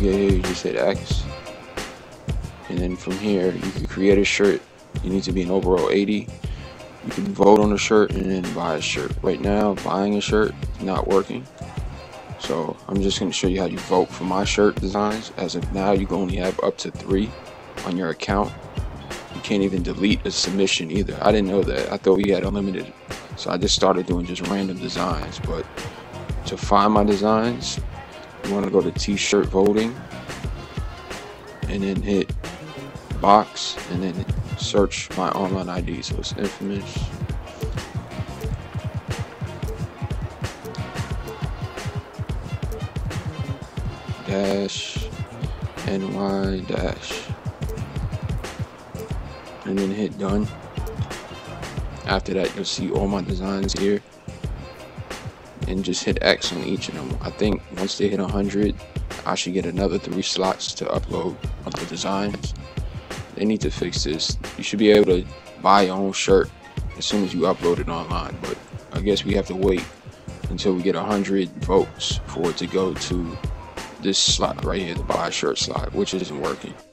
you get here, you just hit X. And then from here, you can create a shirt. You need to be an overall 80. You can vote on a shirt and then buy a shirt. Right now, buying a shirt is not working. So I'm just going to show you how you vote for my shirt designs. As of now, you only have up to 3 on your account. You can't even delete a submission either. I didn't know that. I thought we had unlimited. So I just started doing just random designs. But to find my designs, you want to go to t-shirt voting and then hit box and then search my online ID. So it's Infamous. -NY- and then hit done. After that, you'll see all my designs here and just hit X on each of them. I think once they hit 100, I should get another 3 slots to upload other designs. They need to fix this. You should be able to buy your own shirt as soon as you upload it online, but I guess we have to wait until we get 100 votes for it to go to this slot right here, the buy a shirt slot, which isn't working.